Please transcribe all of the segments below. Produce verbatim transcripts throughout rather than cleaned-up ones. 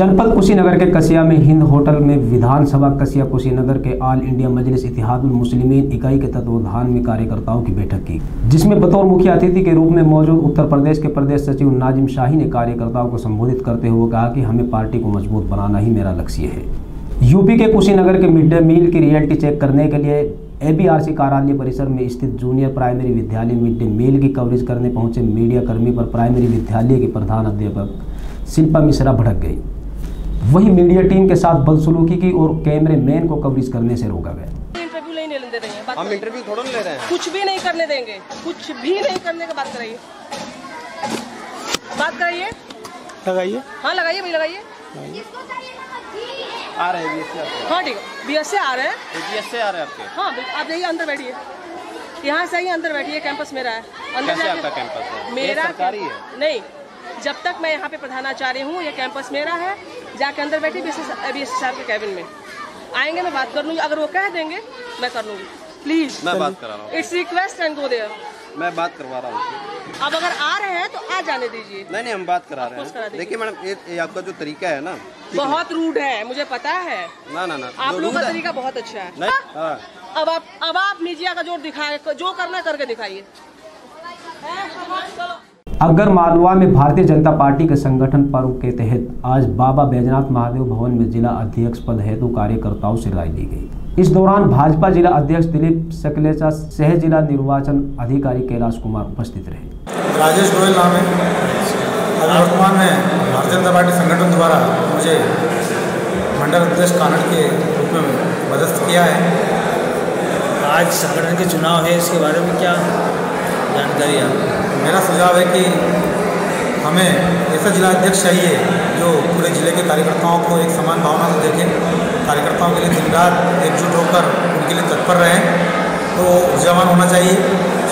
जनपद कुशीनगर के कसिया में हिंद होटल में विधानसभा कसिया कुशीनगर के ऑल इंडिया मजलिस इतिहादुल मुस्लिमीन इकाई के तत्वाधान में कार्यकर्ताओं की बैठक की, जिसमें बतौर मुख्य अतिथि के रूप में मौजूद उत्तर प्रदेश के प्रदेश सचिव नाजिम शाही ने कार्यकर्ताओं को संबोधित करते हुए कहा कि हमें पार्टी को मजबूत बनाना ही मेरा लक्ष्य है। यूपी के कुशीनगर के मिड डे मील की रियलिटी चेक करने के लिए एबीआरसी कार्यालय परिसर में स्थित जूनियर प्राइमरी विद्यालय मिड डे मील की कवरेज करने पहुंचे मीडिया कर्मी पर प्राइमरी विद्यालय के प्रधान अध्यापक शिल्पा मिश्रा भड़क गई। वहीं मीडिया टीम के साथ बदसलूकी की और कैमरे मैन को कवरेज करने से रोका गया। इंटरव्यू नहीं लेने दे रहे हैं, हम इंटरव्यू थोड़ा ले रहे हैं, कुछ भी नहीं करने देंगे, कुछ भी नहीं करने की बात कराइए, बात कराइए, लगाइए, हाँ लगाइए भाई, लगाइए, आ रहे हैं, हाँ ठीक है, बी एस से आ रहे हैं, बी एस से आ रहे हैं आपके, हाँ आप यही अंदर बैठिए, यहाँ से ही अंदर बैठिए, कैंपस मेरा है, अंदर आपका कैंपस है, मेरा सरकारी है नहीं, जब तक मैं यहाँ पे प्रधानाचार्य हूँ ये कैंपस मेरा है, जाके अंदर बैठी बी एस साहब के कैबिन में आएंगे, मैं बात कर लूँगी, अगर वो कह देंगे मैं कर लूँगी, प्लीज मैं बात कर रहा हूँ, it's request and go there, मैं बात करवा रहा हूँ, अब अगर आ रहे हैं तो आ जाने दीजिए, नहीं नहीं हम बात करा रहे हैं। देखिए मैडम ये आपका जो तरीका है ना बहुत रूड है, मुझे पता है, ना ना ना आप लोगों का तरीका बहुत अच्छा है, अब आप अब आप मीडिया का जोर दिखाए, जो करना करके दिखाइए। अगर मालवा में भारतीय जनता पार्टी के संगठन पर्व के तहत आज बाबा बैजनाथ महादेव भवन में जिला अध्यक्ष पद हेतु कार्यकर्ताओं से राय ली गई। इस दौरान भाजपा जिला अध्यक्ष दिलीप सकलेश सह जिला निर्वाचन अधिकारी कैलाश कुमार उपस्थित रहे। राजेश रोय नाम है, वर्तमान में भारतीय जनता पार्टी संगठन द्वारा मुझे मंडल अध्यक्ष कानड़ के रूप में पदस्थ किया है। आज संगठन के चुनाव है, इसके बारे में क्या जानकारी है? मेरा सुझाव है कि हमें ऐसा जिला अध्यक्ष चाहिए जो पूरे ज़िले के कार्यकर्ताओं को एक समान भावना से देखें, कार्यकर्ताओं के लिए दिन रात एकजुट होकर उनके लिए तत्पर रहें, तो ऊर्जावान होना चाहिए,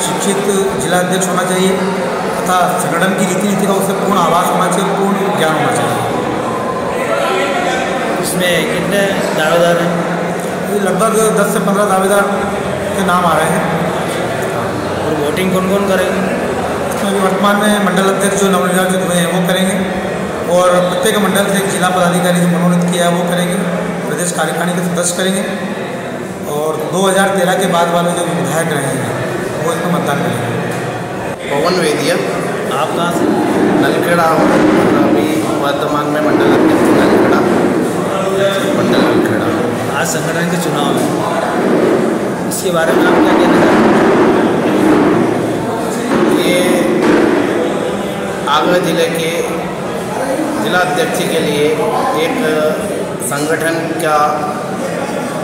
शिक्षित जिला अध्यक्ष होना चाहिए तथा संगठन की रीति नीति का उससे पूर्ण आभास होना चाहिए, पूर्ण ज्ञान होना चाहिए। इसमें कितने दावेदार हैं? लगभग दस से पंद्रह दावेदार के नाम आ रहे हैं। और वोटिंग कौन कौन करेंगे? अभी वर्तमान में मंडल अध्यक्ष जो नवनिर्वाचित हुए हैं वो करेंगे, और प्रत्येक मंडल से एक जिला पदाधिकारी जो मनोनीत किया है वो करेंगे, प्रदेश कार्यकारिणी के सदस्य करेंगे, और दो हज़ार तेरह के बाद वाले जो विधायक रहे हैं वो इसमें मतदान करेंगे। पवन वेदिया, आप कहाँ से? नलखेड़ा हूँ, अभी वर्तमान में मंडल अध्यक्ष नलखेड़ा, मंडल नलखेड़ा। आज संगठन के चुनाव है, इसके बारे में आप क्या कहना चाहते हैं? आगरा ज़िले के जिला अध्यक्ष के लिए एक संगठन का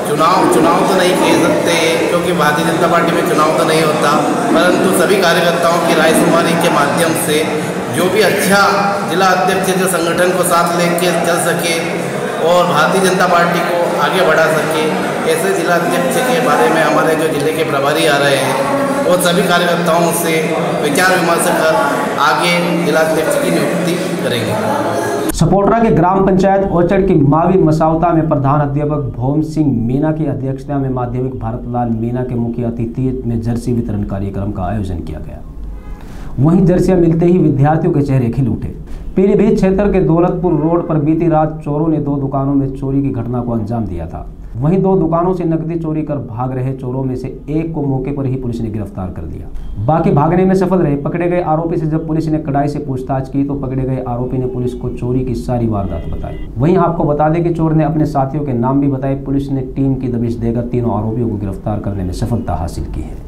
चुनाव चुनाव तो नहीं कह सकते क्योंकि भारतीय जनता पार्टी में चुनाव तो नहीं होता, परंतु सभी कार्यकर्ताओं की रायशुमारी के माध्यम से जो भी अच्छा जिला अध्यक्ष जो संगठन को साथ लेकर चल सके और भारतीय जनता पार्टी को आगे बढ़ा सके, ऐसे जिला अध्यक्ष के बारे में हमारे जो ज़िले के प्रभारी आ रहे हैं और सभी कार्यकर्ताओं से विचार विमर्श कर आगे जिला अध्यक्ष की नियुक्ति करेंगे। सपोटरा के ग्राम पंचायत ओचड़ की मावी मसावता में प्रधान अध्यापक भोम सिंह मीना की अध्यक्षता में माध्यमिक भारतलाल मीना के मुख्य अतिथि में जर्सी वितरण कार्यक्रम का आयोजन किया गया। वहीं जर्सियां मिलते ही विद्यार्थियों के चेहरे खिल उठे। पीलीभीत क्षेत्र के दौलतपुर रोड पर बीती रात चोरों ने दो दुकानों में चोरी की घटना को अंजाम दिया था। वहीं दो दुकानों से नकदी चोरी कर भाग रहे चोरों में से एक को मौके पर ही पुलिस ने गिरफ्तार कर लिया, बाकी भागने में सफल रहे। पकड़े गए आरोपी से जब पुलिस ने कड़ाई से पूछताछ की तो पकड़े गए आरोपी ने पुलिस को चोरी की सारी वारदात बताई। वहीं आपको बता दें कि चोर ने अपने साथियों के नाम भी बताए। पुलिस ने टीम की दबिश देकर तीनों आरोपियों को गिरफ्तार करने में सफलता हासिल की है।